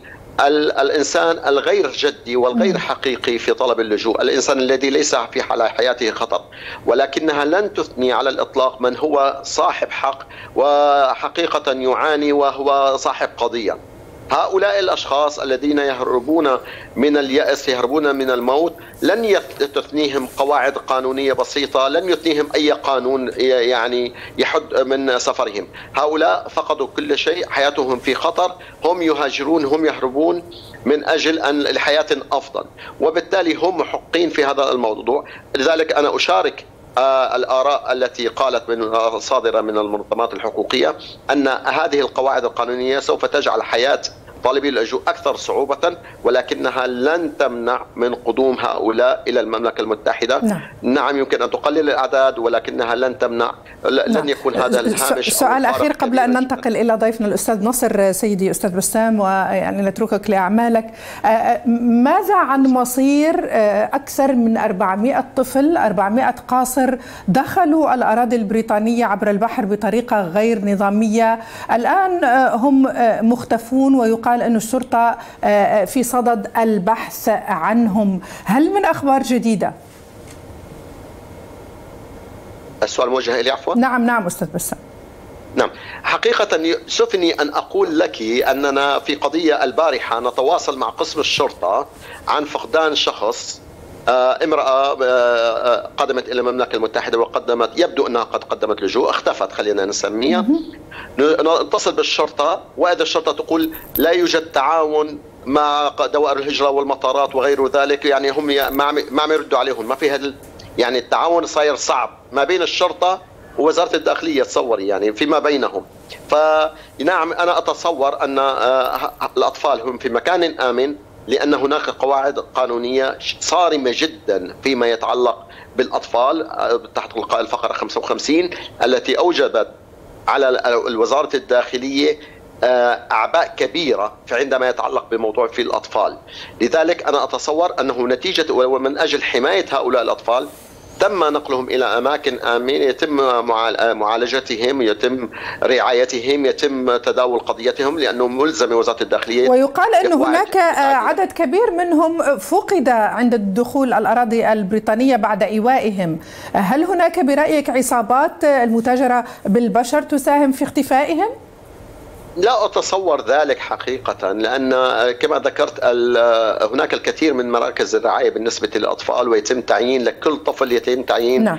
الإنسان الغير جدي والغير حقيقي في طلب اللجوء، الإنسان الذي ليس في على حياته خطر، ولكنها لن تثني على الإطلاق من هو صاحب حق وحقيقة يعاني وهو صاحب قضية. هؤلاء الأشخاص الذين يهربون من اليأس، يهربون من الموت، لن تثنيهم قواعد قانونية بسيطة، لن يثنيهم أي قانون يعني يحد من سفرهم. هؤلاء فقدوا كل شيء، حياتهم في خطر، هم يهاجرون، هم يهربون من أجل أن الحياة أفضل، وبالتالي هم محقين في هذا الموضوع. لذلك أنا أشارك الآراء التي قالت من صادرة من المنظمات الحقوقية أن هذه القواعد القانونية سوف تجعل حياة طالبي اللجوء أكثر صعوبة، ولكنها لن تمنع من قدوم هؤلاء إلى المملكة المتحدة. نعم يمكن أن تقلل الأعداد، ولكنها لن تمنع، لن يكون هذا الهامش. سؤال أخير قبل أن ننتقل إلى ضيفنا الأستاذ نصر. سيدي أستاذ بسام، ويعني نتركك لأعمالك، ماذا عن مصير أكثر من 400 طفل، 400 قاصر دخلوا الأراضي البريطانية عبر البحر بطريقة غير نظامية؟ الآن هم مختفون، ويقال أن الشرطة في صدد البحث عنهم. هل من أخبار جديدة؟ السؤال موجه إلي عفوا؟ نعم أستاذ بسام. نعم، حقيقة يسفني أن أقول لك أننا في قضية البارحة نتواصل مع قسم الشرطة عن فقدان شخص، امرأة قدمت إلى المملكة المتحدة وقدمت، يبدو أنها قد قدمت لجوء، اختفت خلينا نسميها. نتصل بالشرطة وإذا الشرطة تقول لا يوجد تعاون مع دوائر الهجرة والمطارات وغير ذلك، يعني هم ما عم يردوا عليهم، ما في هذا يعني التعاون صاير صعب ما بين الشرطة ووزارة الداخلية، تصوري يعني فيما بينهم. فنعم أنا أتصور أن الأطفال هم في مكان آمن، لأن هناك قواعد قانونية صارمة جدا فيما يتعلق بالأطفال تحت الفقرة 55 التي أوجبت على وزارة الداخلية أعباء كبيرة عندما يتعلق بموضوع في الأطفال. لذلك أنا أتصور أنه نتيجة ومن أجل حماية هؤلاء الأطفال تم نقلهم إلى أماكن آمنة، يتم معالجتهم، يتم رعايتهم، يتم تداول قضيتهم، لأنه ملزم وزارة الداخلية. ويقال أن هناك عدد كبير منهم فقد عند الدخول الأراضي البريطانية بعد إيوائهم. هل هناك برأيك عصابات المتاجرة بالبشر تساهم في اختفائهم؟ لا أتصور ذلك حقيقة، لأن كما ذكرت هناك الكثير من مراكز الرعاية بالنسبة للأطفال، ويتم تعيين لكل طفل، يتم تعيين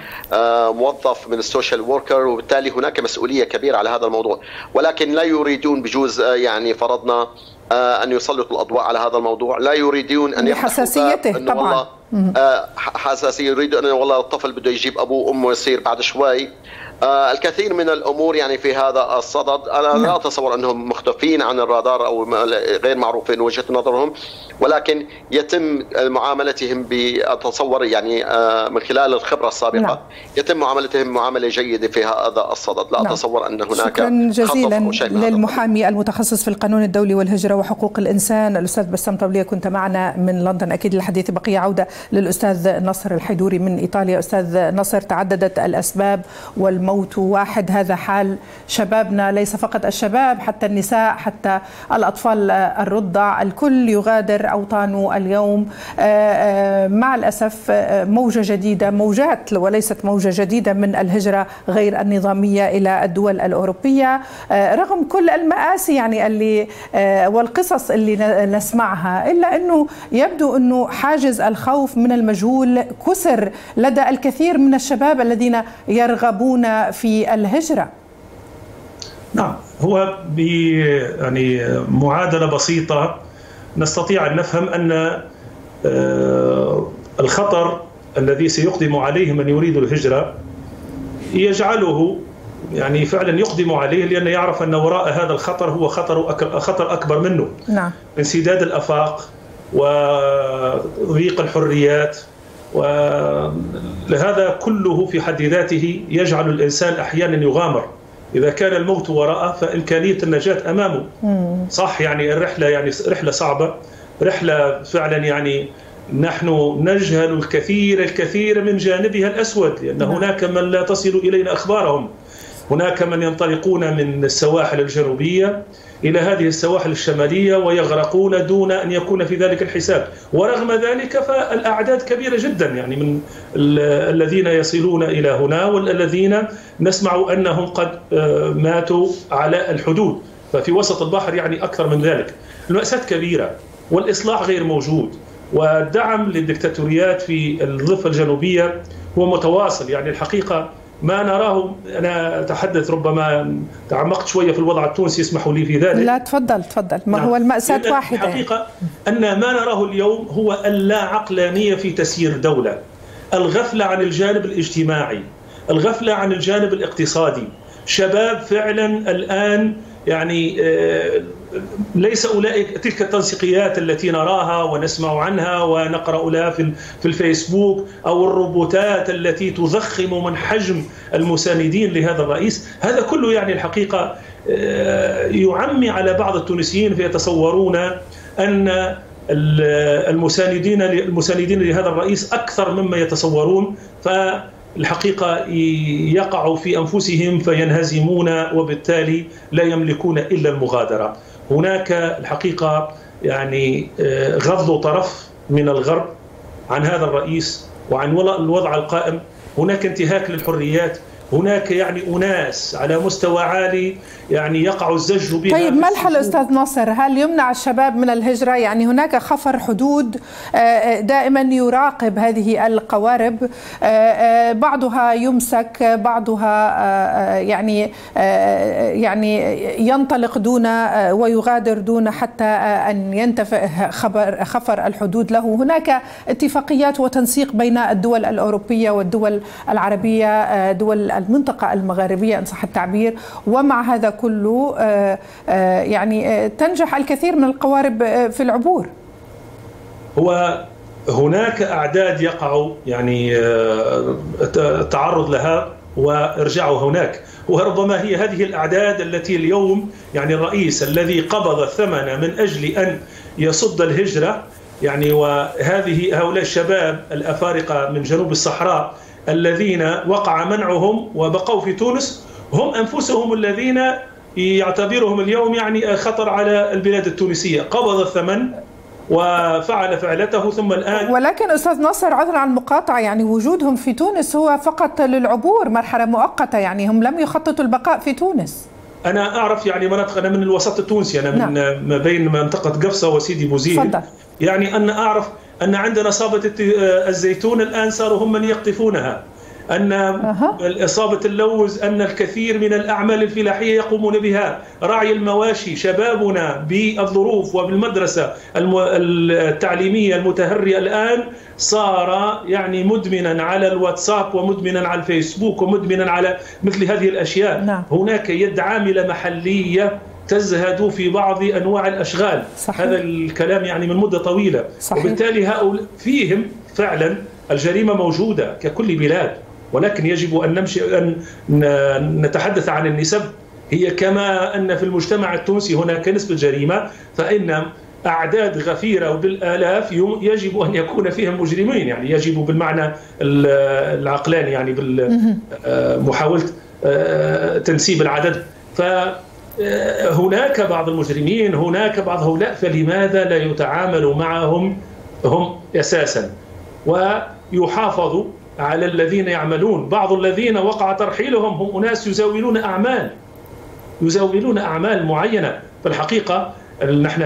موظف من السوشيال ووركر، وبالتالي هناك مسؤولية كبيرة على هذا الموضوع، ولكن لا يريدون بجوز يعني فرضنا أن يسلطوا الأضواء على هذا الموضوع، لا يريدون أن حساسيته طبعا حساسية، يريد أن والله الطفل بده يجيب أبوه وأمه يصير بعد شوي. الكثير من الأمور يعني في هذا الصدد. أنا لا أتصور أنهم مختفين عن الرادار أو غير معروفين وجهة نظرهم، ولكن يتم معاملتهم بتصور يعني من خلال الخبرة السابقة يتم معاملتهم معاملة جيدة في هذا الصدد. لا أتصور أن هناك. شكرا جزيلا للمحامي المتخصص في القانون الدولي والهجرة وحقوق الإنسان الأستاذ بسام طبلية، كنت معنا من لندن. أكيد الحديث بقية، عودة للأستاذ نصر الحيدوري من إيطاليا. أستاذ نصر، تعددت الأسباب والموت واحد، هذا حال شبابنا، ليس فقط الشباب، حتى النساء، حتى الأطفال الرضع، الكل يغادر أوطانه اليوم مع الأسف. موجة جديدة، موجات وليست موجة جديدة من الهجرة غير النظامية إلى الدول الأوروبية، رغم كل المآسي يعني اللي والقصص اللي نسمعها، إلا أنه يبدو أنه حاجز الخوف من المجهول كسر لدى الكثير من الشباب الذين يرغبون في الهجرة. نعم، هو بمعادلة بسيطة نستطيع أن نفهم أن الخطر الذي سيقدم عليه من يريد الهجرة يجعله يعني فعلا يقدم عليه، لأنه يعرف أن وراء هذا الخطر هو خطر أكبر منه. نعم، انسداد الأفاق وضيق الحريات، ولهذا كله في حد ذاته يجعل الإنسان أحيانا يغامر. إذا كان الموت وراءه فإمكانية النجاة أمامه. صح، يعني الرحلة يعني رحلة صعبة، رحلة فعلا يعني نحن نجهل الكثير من جانبها الأسود، لأن هناك من لا تصل إلينا أخبارهم، هناك من ينطلقون من السواحل الجنوبية إلى هذه السواحل الشمالية ويغرقون دون أن يكون في ذلك الحساب، ورغم ذلك فالأعداد كبيرة جدا، يعني من الذين يصلون إلى هنا والذين نسمع أنهم قد ماتوا على الحدود، ففي وسط البحر يعني أكثر من ذلك. المأساة كبيرة والإصلاح غير موجود، والدعم للدكتاتوريات في الضفة الجنوبية هو متواصل. يعني الحقيقة ما نراه، أنا أتحدث ربما تعمقت شوية في الوضع التونسي، اسمحوا لي في ذلك. لا تفضل تفضل، ما هو المأساة واحدة. الحقيقة أن ما نراه اليوم هو اللا عقلانية في تسيير دولة، الغفلة عن الجانب الاجتماعي، الغفلة عن الجانب الاقتصادي. شباب فعلا الآن يعني ليس أولئك تلك التنسيقيات التي نراها ونسمع عنها ونقرأ لها في الفيسبوك، أو الروبوتات التي تضخم من حجم المساندين لهذا الرئيس. هذا كله يعني الحقيقة يعمي على بعض التونسيين فيتصورون أن المساندين لهذا الرئيس أكثر مما يتصورون، الحقيقة يقعوا في أنفسهم فينهزمون، وبالتالي لا يملكون إلا المغادرة. هناك الحقيقة يعني غض طرف من الغرب عن هذا الرئيس وعن الوضع القائم، هناك انتهاك للحريات، هناك يعني أناس على مستوى عالي يعني يقع الزج بها. طيب ما الحل أستاذ ناصر؟ هل يمنع الشباب من الهجرة؟ يعني هناك خفر حدود دائما يراقب هذه القوارب، بعضها يمسك، بعضها يعني ينطلق دون ويغادر دون حتى أن ينتفئ خفر الحدود له. هناك اتفاقيات وتنسيق بين الدول الأوروبية والدول العربية، دول المنطقة المغاربية إن صح التعبير، ومع هذا كله يعني تنجح الكثير من القوارب في العبور. هو هناك أعداد يقع يعني التعرض لها وارجعوا هناك، وربما هي هذه الأعداد التي اليوم يعني الرئيس الذي قبض الثمن من أجل أن يصد الهجرة، يعني هؤلاء الشباب الأفارقة من جنوب الصحراء الذين وقع منعهم وبقوا في تونس، هم أنفسهم الذين يعتبرهم اليوم يعني خطر على البلاد التونسية. قبض الثمن وفعل فعلته ثم الآن. ولكن أستاذ ناصر عذرا عن المقاطعة، يعني وجودهم في تونس هو فقط للعبور، مرحلة مؤقتة، يعني هم لم يخططوا البقاء في تونس. أنا أعرف يعني مناطق، أنا من الوسط التونسي، أنا من ما بين منطقة قفصة وسيدي بوزيد، يعني أنا أعرف أن عندنا صابة الزيتون الآن صاروا هم من يقطفونها، أن إصابة اللوز، أن الكثير من الأعمال الفلاحية يقومون بها، راعي المواشي، شبابنا بالظروف وبالمدرسة التعليمية المتهرئة الآن صار يعني مدمنا على الواتساب ومدمنا على الفيسبوك ومدمنا على مثل هذه الأشياء. هناك يد عاملة محلية تزهد في بعض أنواع الأشغال. هذا الكلام يعني من مدة طويلة. وبالتالي هؤلاء فيهم فعلا الجريمة موجودة ككل بلاد، ولكن يجب أن نتحدث عن النسب. هي كما أن في المجتمع التونسي هناك نسبة جريمة، فإن أعداد غفيرة وبالآلاف يجب أن يكون فيهم مجرمين، يعني يجب بالمعنى العقلاني، يعني محاولة تنسيب العدد. فهناك بعض المجرمين، هناك بعض هؤلاء، فلماذا لا يتعامل معهم هم أساسا ويحافظوا على الذين يعملون؟ بعض الذين وقع ترحيلهم هم أناس يزاولون أعمال معينة. فالحقيقة نحن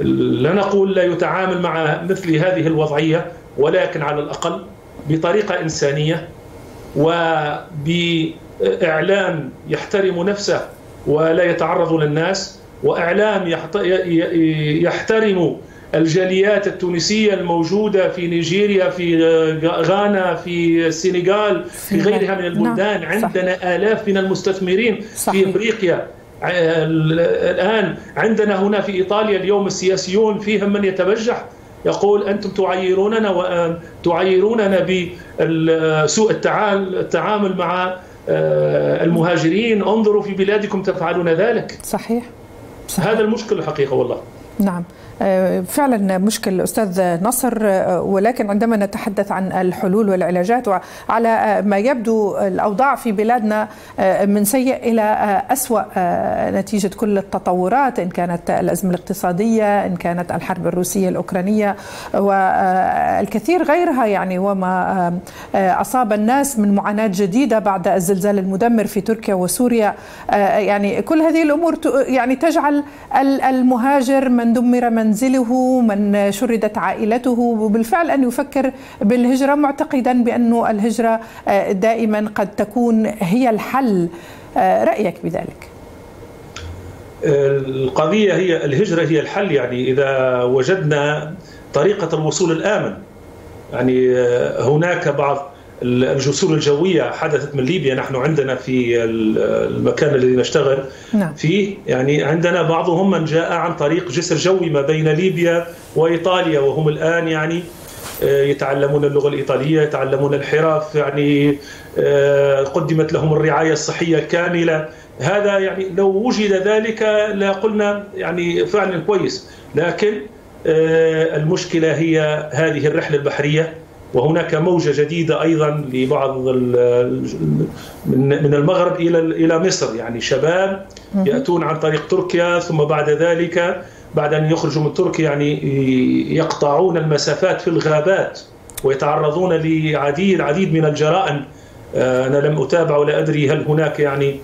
لا نقول لا يتعامل مع مثل هذه الوضعية، ولكن على الأقل بطريقة إنسانية وبإعلام يحترم نفسه ولا يتعرض للناس، وإعلام يحترم الجاليات التونسية الموجودة في نيجيريا، في غانا، في السنغال، في غيرها من البلدان. عندنا آلاف من المستثمرين في إفريقيا الآن، عندنا هنا في إيطاليا اليوم السياسيون فيهم من يتبجح يقول أنتم تعيروننا بسوء التعامل مع المهاجرين، انظروا في بلادكم تفعلون ذلك. هذا المشكل الحقيقة والله. نعم فعلا مشكل أستاذ نصر، ولكن عندما نتحدث عن الحلول والعلاجات، وعلى ما يبدو الأوضاع في بلادنا من سيء إلى أسوأ نتيجة كل التطورات، إن كانت الأزمة الاقتصادية، إن كانت الحرب الروسية الأوكرانية والكثير غيرها، يعني وما أصاب الناس من معاناة جديدة بعد الزلزال المدمر في تركيا وسوريا، يعني كل هذه الأمور يعني تجعل المهاجر من دمر منزله، من شردت عائلته، بالفعل أن يفكر بالهجرة معتقدا بأن الهجرة دائما قد تكون هي الحل. رأيك بذلك؟ القضية هي الهجرة هي الحل، يعني إذا وجدنا طريقة الوصول الآمن. يعني هناك بعض الجسور الجوية حدثت من ليبيا، نحن عندنا في المكان الذي نشتغل فيه، يعني عندنا بعضهم من جاء عن طريق جسر جوي ما بين ليبيا وإيطاليا، وهم الآن يعني يتعلمون اللغة الإيطالية، يتعلمون الحرف، يعني قدمت لهم الرعاية الصحية الكاملة. هذا يعني لو وجد ذلك لقلنا يعني فعلا كويس، لكن المشكلة هي هذه الرحلة البحرية، وهناك موجة جديدة أيضا لبعض من المغرب إلى مصر، يعني شباب يأتون عن طريق تركيا، ثم بعد ذلك بعد أن يخرجوا من تركيا يعني يقطعون المسافات في الغابات ويتعرضون لعديد من الجرائم. أنا لم أتابع ولا أدري هل هناك يعني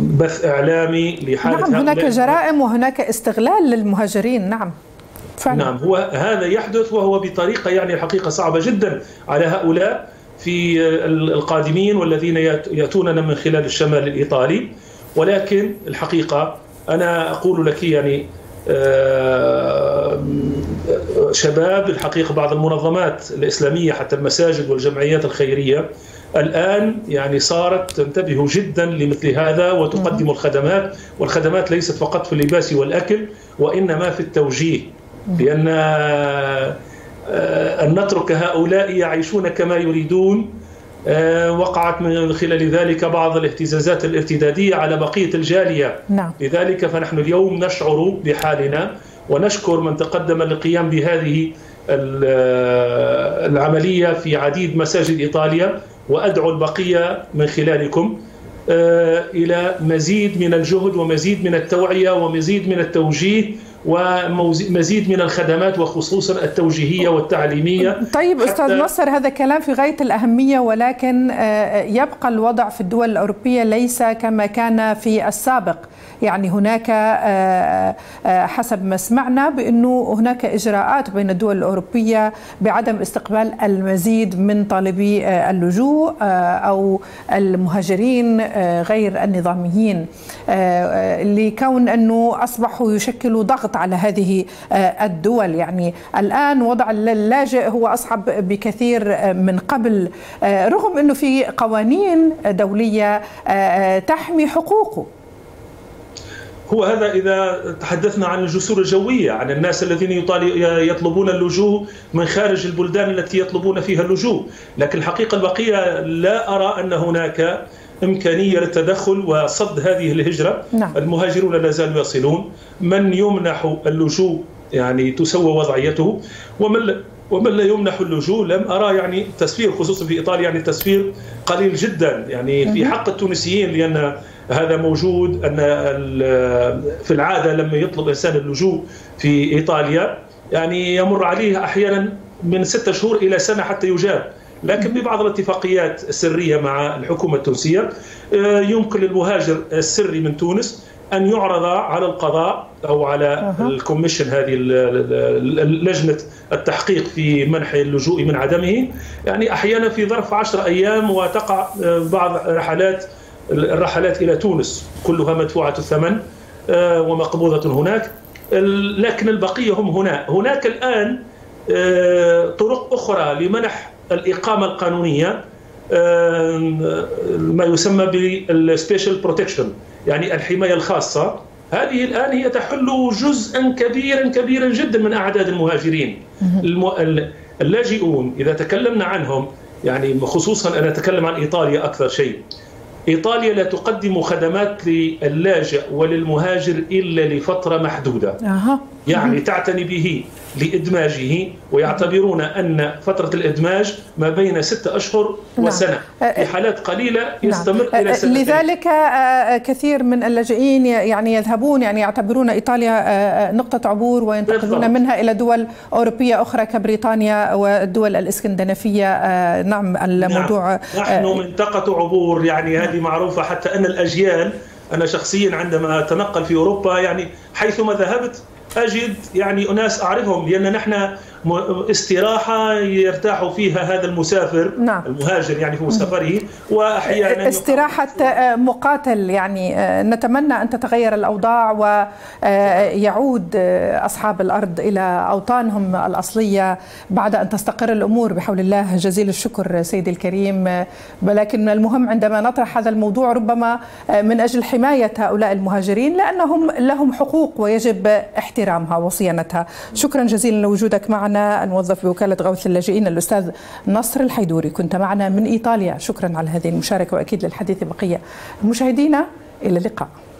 بث إعلامي لحالة هؤلاء؟ نعم، هناك جرائم وهناك استغلال للمهاجرين. نعم فعلا. نعم هو هذا يحدث، وهو بطريقة يعني الحقيقة صعبة جدا على هؤلاء في القادمين والذين يأتوننا من خلال الشمال الإيطالي. ولكن الحقيقة أنا أقول لك يعني شباب الحقيقة بعض المنظمات الإسلامية حتى المساجد والجمعيات الخيرية الآن يعني صارت تنتبه جدا لمثل هذا وتقدم الخدمات، والخدمات ليست فقط في اللباس والأكل وإنما في التوجيه، لأن أن نترك هؤلاء يعيشون كما يريدون. وقعت من خلال ذلك بعض الاهتزازات الارتدادية على بقية الجالية. لذلك فنحن اليوم نشعر بحالنا ونشكر من تقدم للقيام بهذه العملية في عديد مساجد إيطاليا، وأدعو البقية من خلالكم إلى مزيد من الجهد ومزيد من التوعية ومزيد من التوجيه ومزيد من الخدمات وخصوصا التوجيهية والتعليمية. طيب أستاذ نصر، هذا كلام في غاية الأهمية، ولكن يبقى الوضع في الدول الأوروبية ليس كما كان في السابق. يعني هناك حسب ما سمعنا بأنه هناك إجراءات بين الدول الأوروبية بعدم استقبال المزيد من طالبي اللجوء أو المهاجرين غير النظاميين، لكون أنه أصبحوا يشكلوا ضغط على هذه الدول. يعني الآن وضع اللاجئ هو أصعب بكثير من قبل، رغم أنه في قوانين دولية تحمي حقوقه. هو هذا إذا تحدثنا عن الجسور الجوية، عن الناس الذين يطلبون اللجوء من خارج البلدان التي يطلبون فيها اللجوء. لكن الحقيقة البقية لا أرى أن هناك إمكانية للتدخل وصد هذه الهجرة. المهاجرون لا زالوا يصلون، من يمنح اللجوء يعني تسوى وضعيته، ومن لا يمنح اللجوء لم أرى يعني تسفير، خصوصا في إيطاليا يعني تسفير قليل جدا يعني في حق التونسيين، لأن هذا موجود أن في العادة لما يطلب إنسان اللجوء في إيطاليا يعني يمر عليه أحيانا من 6 شهور إلى سنة حتى يجاب. لكن ببعض الاتفاقيات السرية مع الحكومة التونسية يمكن للمهاجر السري من تونس أن يعرض على القضاء أو على الكوميشن، هذه لجنة التحقيق في منح اللجوء من عدمه، يعني أحيانا في ظرف 10 أيام، وتقع بعض الرحلات إلى تونس كلها مدفوعة الثمن ومقبوضة هناك. لكن البقية هم هنا. هناك الآن طرق أخرى لمنح الإقامة القانونية، ما يسمى بالسبيشال بروتكشن، يعني الحماية الخاصة. هذه الآن هي تحل جزءا كبيرا جدا من أعداد المهاجرين. اللاجئون إذا تكلمنا عنهم، يعني خصوصا أنا أتكلم عن إيطاليا أكثر شيء، إيطاليا لا تقدم خدمات للاجئ وللمهاجر إلا لفترة محدودة، يعني تعتني به لإدماجه، ويعتبرون أن فترة الإدماج ما بين 6 أشهر وسنة، في حالات قليلة يستمر إلى سنتين. لذلك كثير من اللاجئين يعني يذهبون، يعني يعتبرون إيطاليا نقطة عبور وينتقلون منها إلى دول أوروبية أخرى كبريطانيا والدول الإسكندنافية. نعم الموضوع نحن منطقة عبور، يعني هذه معروفة، حتى أن الأجيال، أنا شخصيا عندما أتنقل في أوروبا يعني حيثما ذهبت أجد يعني أناس أعرفهم، لأن نحن استراحة يرتاح فيها هذا المسافر، نعم. المهاجر يعني في سفره، وأحيانا استراحة مقاتل، يعني نتمنى أن تتغير الأوضاع ويعود أصحاب الأرض إلى أوطانهم الأصلية بعد أن تستقر الأمور بحول الله. جزيل الشكر سيدي الكريم، ولكن المهم عندما نطرح هذا الموضوع ربما من أجل حماية هؤلاء المهاجرين، لأنهم لهم حقوق ويجب احترامها وصيانتها. شكرا جزيلا لوجودك معنا، الموظف بوكالة غوث اللاجئين الأستاذ نصر الحيدوري، كنت معنا من إيطاليا. شكرا على هذه المشاركة، وأكيد للحديث بقية. مشاهدينا إلى اللقاء.